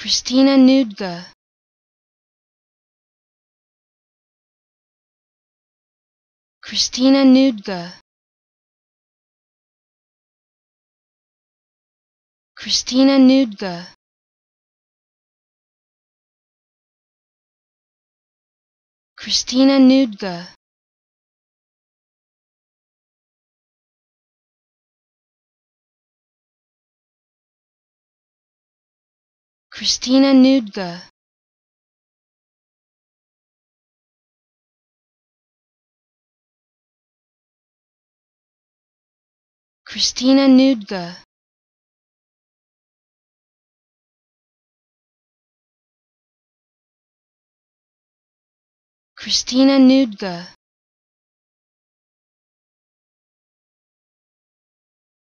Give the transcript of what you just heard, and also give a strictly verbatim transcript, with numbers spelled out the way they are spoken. Christina Noudga. Christina Noudga. Christina Noudga. Christina Noudga. Christina Noudga. Christina Noudga. Christina Noudga.